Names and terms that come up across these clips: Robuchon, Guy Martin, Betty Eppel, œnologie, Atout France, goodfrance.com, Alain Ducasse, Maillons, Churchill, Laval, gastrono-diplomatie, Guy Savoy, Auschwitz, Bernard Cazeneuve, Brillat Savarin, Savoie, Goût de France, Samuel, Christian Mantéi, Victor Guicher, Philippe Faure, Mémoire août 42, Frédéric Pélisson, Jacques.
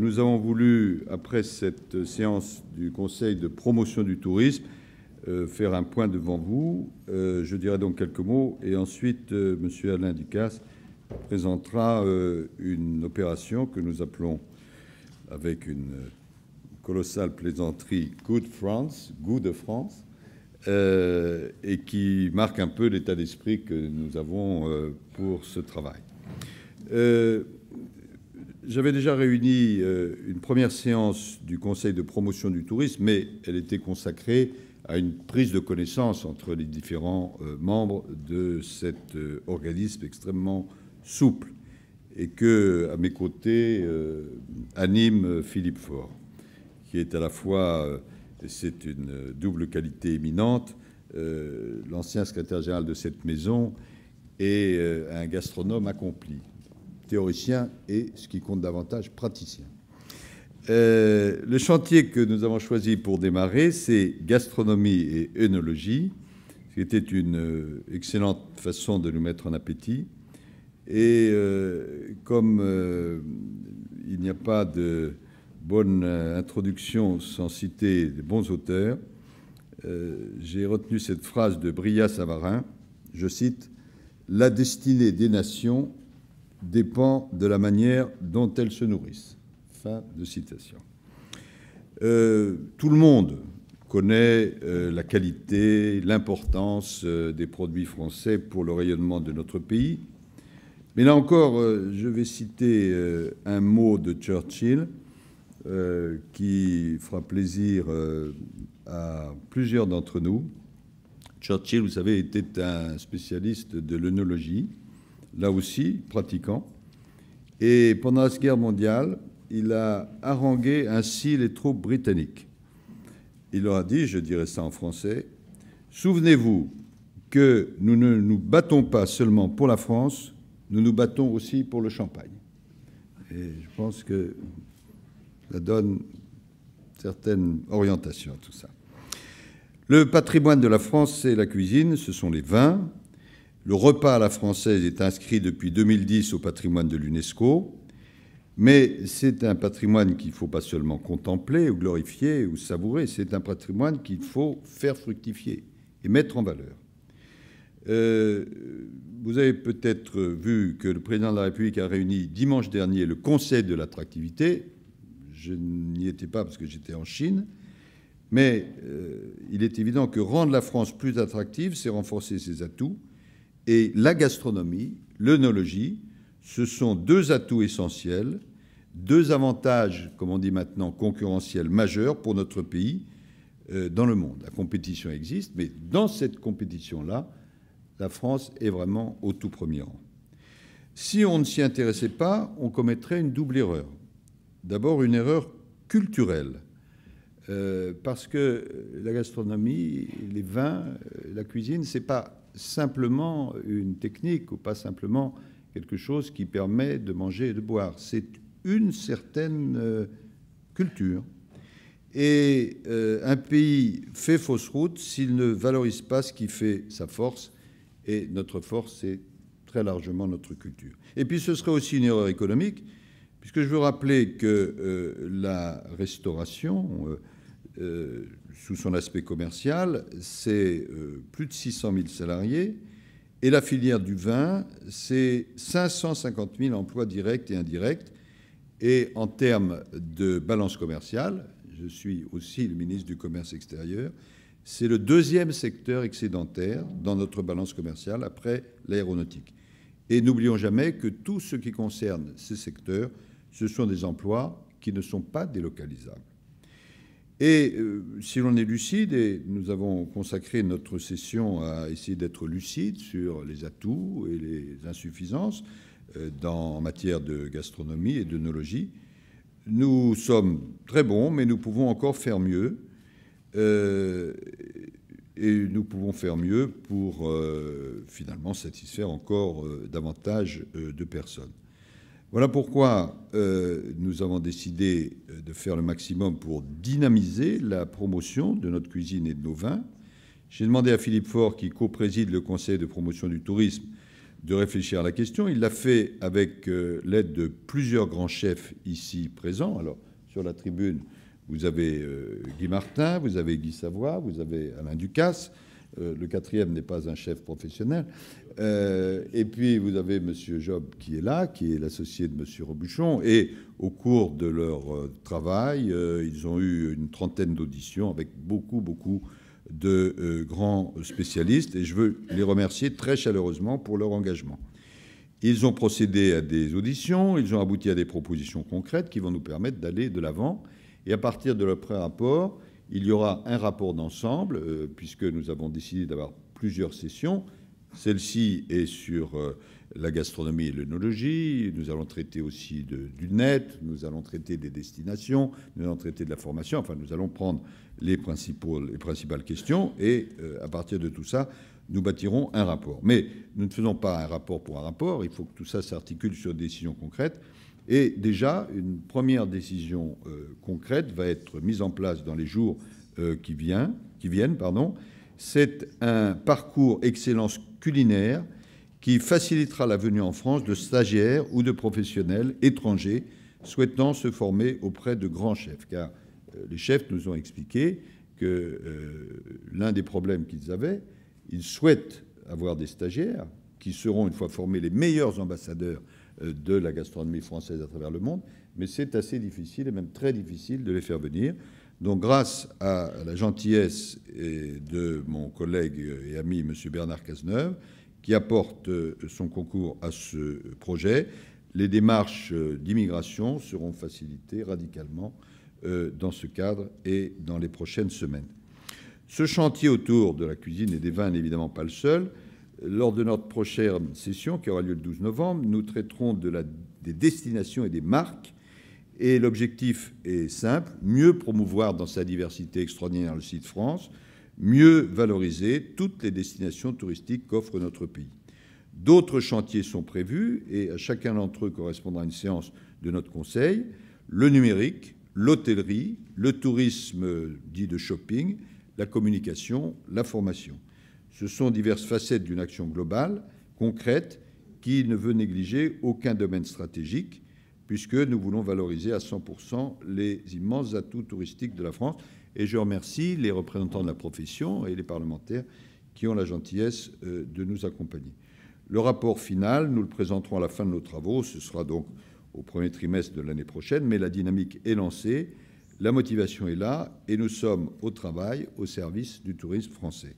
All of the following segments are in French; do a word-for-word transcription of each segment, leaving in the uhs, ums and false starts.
Nous avons voulu, après cette séance du Conseil de promotion du tourisme, euh, faire un point devant vous. Euh, je dirai donc quelques mots et ensuite euh, M. Alain Ducasse présentera euh, une opération que nous appelons, avec une colossale plaisanterie, Goût de France, Goût de France, euh, et qui marque un peu l'état d'esprit que nous avons euh, pour ce travail. Euh, J'avais déjà réuni euh, une première séance du Conseil de promotion du tourisme, mais elle était consacrée à une prise de connaissance entre les différents euh, membres de cet euh, organisme extrêmement souple et que, à mes côtés, euh, anime Philippe Faure, qui est à la fois, euh, c'est une double qualité éminente, euh, l'ancien secrétaire général de cette maison et euh, un gastronome accompli, théoricien et, ce qui compte davantage, praticien. Euh, le chantier que nous avons choisi pour démarrer, c'est gastronomie et œnologie, ce qui était une excellente façon de nous mettre en appétit. Et euh, comme euh, il n'y a pas de bonne introduction sans citer de bons auteurs, euh, j'ai retenu cette phrase de Brillat Savarin, je cite, « La destinée des nations dépend de la manière dont elles se nourrissent. » Fin de citation. Euh, tout le monde connaît euh, la qualité, l'importance euh, des produits français pour le rayonnement de notre pays. Mais là encore, euh, je vais citer euh, un mot de Churchill euh, qui fera plaisir euh, à plusieurs d'entre nous. Churchill, vous savez, était un spécialiste de l'œnologie, là aussi pratiquant, et pendant la Seconde Guerre mondiale, il a harangué ainsi les troupes britanniques. Il leur a dit, je dirais ça en français, « Souvenez-vous que nous ne nous battons pas seulement pour la France, nous nous battons aussi pour le champagne. » Et je pense que ça donne certaines orientations à tout ça. Le patrimoine de la France, c'est la cuisine, ce sont les vins. Le repas à la française est inscrit depuis deux mille dix au patrimoine de l'UNESCO, mais c'est un patrimoine qu'il ne faut pas seulement contempler ou glorifier ou savourer, c'est un patrimoine qu'il faut faire fructifier et mettre en valeur. Euh, vous avez peut-être vu que le président de la République a réuni dimanche dernier le Conseil de l'attractivité. Je n'y étais pas parce que j'étais en Chine. Mais euh, il est évident que rendre la France plus attractive, c'est renforcer ses atouts. Et la gastronomie, l'œnologie, ce sont deux atouts essentiels, deux avantages, comme on dit maintenant, concurrentiels majeurs pour notre pays euh, dans le monde. La compétition existe, mais dans cette compétition-là, la France est vraiment au tout premier rang. Si on ne s'y intéressait pas, on commettrait une double erreur. D'abord, une erreur culturelle, euh, parce que la gastronomie, les vins, la cuisine, c'est pas simplement une technique ou pas simplement quelque chose qui permet de manger et de boire. C'est une certaine euh, culture. Et euh, un pays fait fausse route s'il ne valorise pas ce qui fait sa force. Et notre force, c'est très largement notre culture. Et puis ce serait aussi une erreur économique, puisque je veux rappeler que euh, la restauration... Euh, Euh, sous son aspect commercial, c'est euh, plus de six cent mille salariés, et la filière du vin, c'est cinq cent cinquante mille emplois directs et indirects. Et en termes de balance commerciale, je suis aussi le ministre du Commerce extérieur, c'est le deuxième secteur excédentaire dans notre balance commerciale après l'aéronautique. Et n'oublions jamais que tout ce qui concerne ces secteurs, ce sont des emplois qui ne sont pas délocalisables. Et euh, si l'on est lucide, et nous avons consacré notre session à essayer d'être lucide sur les atouts et les insuffisances euh, dans, en matière de gastronomie et d'œnologie, nous sommes très bons, mais nous pouvons encore faire mieux. Euh, et nous pouvons faire mieux pour euh, finalement satisfaire encore euh, davantage euh, de personnes. Voilà pourquoi euh, nous avons décidé de faire le maximum pour dynamiser la promotion de notre cuisine et de nos vins. J'ai demandé à Philippe Faure, qui co-préside le Conseil de promotion du tourisme, de réfléchir à la question. Il l'a fait avec euh, l'aide de plusieurs grands chefs ici présents. Alors, sur la tribune, vous avez euh, Guy Martin, vous avez Guy Savoy, vous avez Alain Ducasse. Euh, le quatrième n'est pas un chef professionnel. Euh, et puis, vous avez M. Job qui est là, qui est l'associé de M. Robuchon. Et au cours de leur euh, travail, euh, ils ont eu une trentaine d'auditions avec beaucoup, beaucoup de euh, grands spécialistes. Et je veux les remercier très chaleureusement pour leur engagement. Ils ont procédé à des auditions, ils ont abouti à des propositions concrètes qui vont nous permettre d'aller de l'avant. Et à partir de leur pré-rapport, il y aura un rapport d'ensemble, euh, puisque nous avons décidé d'avoir plusieurs sessions. Celle-ci est sur euh, la gastronomie et l'œnologie. Nous allons traiter aussi de, du net, nous allons traiter des destinations, nous allons traiter de la formation. Enfin, nous allons prendre les, principaux, les principales questions et euh, à partir de tout ça, nous bâtirons un rapport. Mais nous ne faisons pas un rapport pour un rapport. Il faut que tout ça s'articule sur des décisions concrètes. Et déjà, une première décision euh, concrète va être mise en place dans les jours euh, qui, vient, qui viennent. Pardon. C'est un parcours excellence culinaire qui facilitera la venue en France de stagiaires ou de professionnels étrangers souhaitant se former auprès de grands chefs. Car euh, les chefs nous ont expliqué que euh, l'un des problèmes qu'ils avaient, ils souhaitent avoir des stagiaires qui seront, une fois formés, les meilleurs ambassadeurs de la gastronomie française à travers le monde, mais c'est assez difficile, et même très difficile, de les faire venir. Donc, grâce à la gentillesse de mon collègue et ami, M. Bernard Cazeneuve, qui apporte son concours à ce projet, les démarches d'immigration seront facilitées radicalement dans ce cadre et dans les prochaines semaines. Ce chantier autour de la cuisine et des vins n'est évidemment pas le seul. Lors de notre prochaine session, qui aura lieu le douze novembre, nous traiterons de la, des destinations et des marques. Et l'objectif est simple, mieux promouvoir dans sa diversité extraordinaire le site France, mieux valoriser toutes les destinations touristiques qu'offre notre pays. D'autres chantiers sont prévus et à chacun d'entre eux correspondra une séance de notre conseil. Le numérique, l'hôtellerie, le tourisme dit de shopping, la communication, la formation. Ce sont diverses facettes d'une action globale, concrète, qui ne veut négliger aucun domaine stratégique, puisque nous voulons valoriser à cent pour cent les immenses atouts touristiques de la France. Et je remercie les représentants de la profession et les parlementaires qui ont la gentillesse de nous accompagner. Le rapport final, nous le présenterons à la fin de nos travaux. Ce sera donc au premier trimestre de l'année prochaine, mais la dynamique est lancée, la motivation est là, et nous sommes au travail, au service du tourisme français.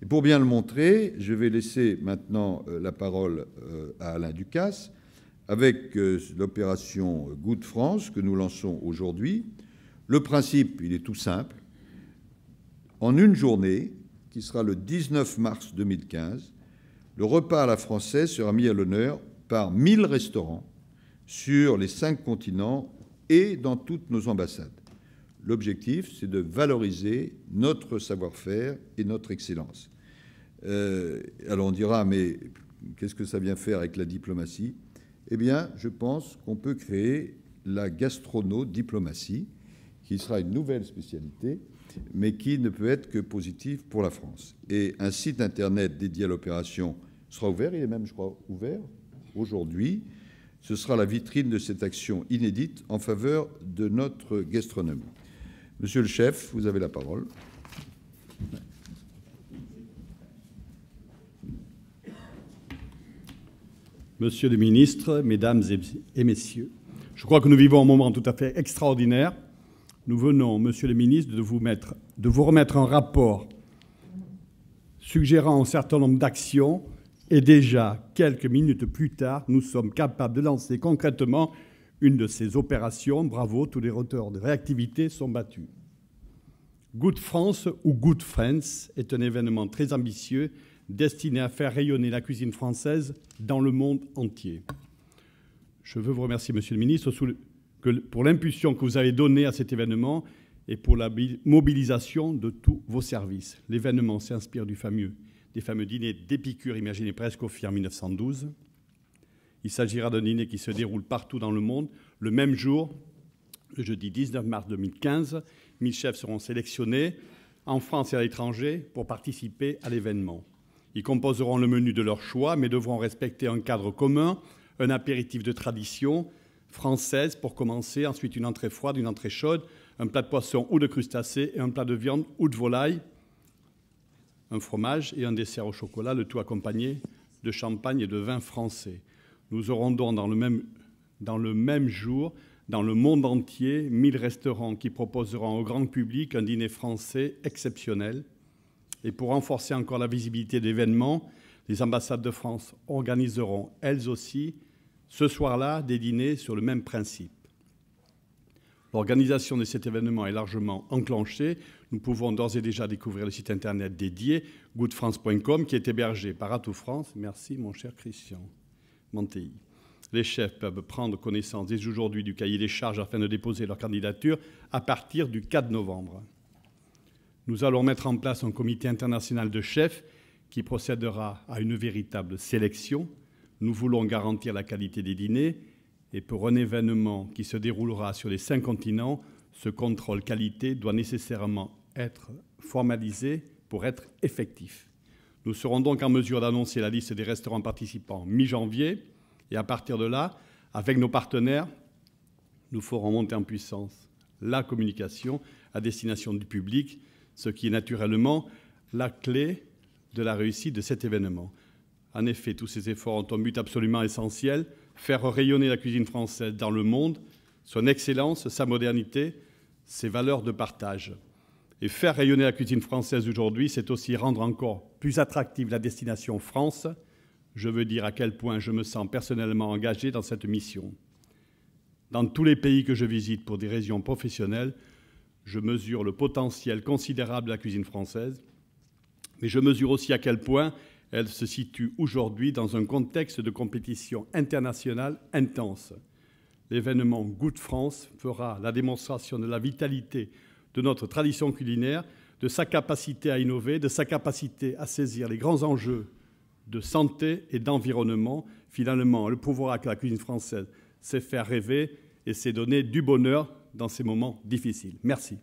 Et pour bien le montrer, je vais laisser maintenant la parole à Alain Ducasse avec l'opération Goût de France que nous lançons aujourd'hui. Le principe, il est tout simple. En une journée, qui sera le dix-neuf mars deux mille quinze, le repas à la française sera mis à l'honneur par mille restaurants sur les cinq continents et dans toutes nos ambassades. L'objectif, c'est de valoriser notre savoir-faire et notre excellence. Euh, alors on dira, mais qu'est-ce que ça vient faire avec la diplomatie? Eh bien, je pense qu'on peut créer la gastrono-diplomatie, qui sera une nouvelle spécialité, mais qui ne peut être que positive pour la France. Et un site Internet dédié à l'opération sera ouvert, il est même, je crois, ouvert aujourd'hui. Ce sera la vitrine de cette action inédite en faveur de notre gastronomie. Monsieur le chef, vous avez la parole. Monsieur le ministre, Mesdames et Messieurs, je crois que nous vivons un moment tout à fait extraordinaire. Nous venons, Monsieur le ministre, de vous, mettre, de vous remettre un rapport suggérant un certain nombre d'actions et déjà, quelques minutes plus tard, nous sommes capables de lancer concrètement une de ces opérations. Bravo, tous les records de réactivité sont battus. Goût de France ou Goût de France est un événement très ambitieux destiné à faire rayonner la cuisine française dans le monde entier. Je veux vous remercier, Monsieur le ministre, pour l'impulsion que vous avez donnée à cet événement et pour la mobilisation de tous vos services. L'événement s'inspire du fameux des fameux dîners d'Épicure imaginés presque au en mille neuf cent douze. Il s'agira d'un dîner qui se déroule partout dans le monde. Le même jour, le jeudi dix-neuf mars deux mille quinze, mille chefs seront sélectionnés en France et à l'étranger pour participer à l'événement. Ils composeront le menu de leur choix, mais devront respecter un cadre commun, un apéritif de tradition française pour commencer, ensuite une entrée froide, une entrée chaude, un plat de poisson ou de crustacés, et un plat de viande ou de volaille, un fromage et un dessert au chocolat, le tout accompagné de champagne et de vin français. Nous aurons donc dans le même, dans le même jour, dans le monde entier, mille restaurants qui proposeront au grand public un dîner français exceptionnel. Et pour renforcer encore la visibilité d'événements, les ambassades de France organiseront, elles aussi, ce soir-là, des dîners sur le même principe. L'organisation de cet événement est largement enclenchée. Nous pouvons d'ores et déjà découvrir le site internet dédié, good france point com, qui est hébergé par Atout France. Merci, mon cher Christian Mantéi. Les chefs peuvent prendre connaissance dès aujourd'hui du cahier des charges afin de déposer leur candidature à partir du quatre novembre. Nous allons mettre en place un comité international de chefs qui procédera à une véritable sélection. Nous voulons garantir la qualité des dîners et pour un événement qui se déroulera sur les cinq continents, ce contrôle qualité doit nécessairement être formalisé pour être effectif. Nous serons donc en mesure d'annoncer la liste des restaurants participants mi-janvier. Et à partir de là, avec nos partenaires, nous ferons monter en puissance la communication à destination du public, ce qui est naturellement la clé de la réussite de cet événement. En effet, tous ces efforts ont un but absolument essentiel, faire rayonner la cuisine française dans le monde, son excellence, sa modernité, ses valeurs de partage. Et faire rayonner la cuisine française aujourd'hui, c'est aussi rendre encore plus attractive la destination France. Je veux dire à quel point je me sens personnellement engagé dans cette mission. Dans tous les pays que je visite pour des raisons professionnelles, je mesure le potentiel considérable de la cuisine française, mais je mesure aussi à quel point elle se situe aujourd'hui dans un contexte de compétition internationale intense. L'événement Goût de France fera la démonstration de la vitalité de notre tradition culinaire, de sa capacité à innover, de sa capacité à saisir les grands enjeux de santé et d'environnement. Finalement, le pouvoir que la cuisine française sait faire rêver et sait donner du bonheur dans ces moments difficiles. Merci.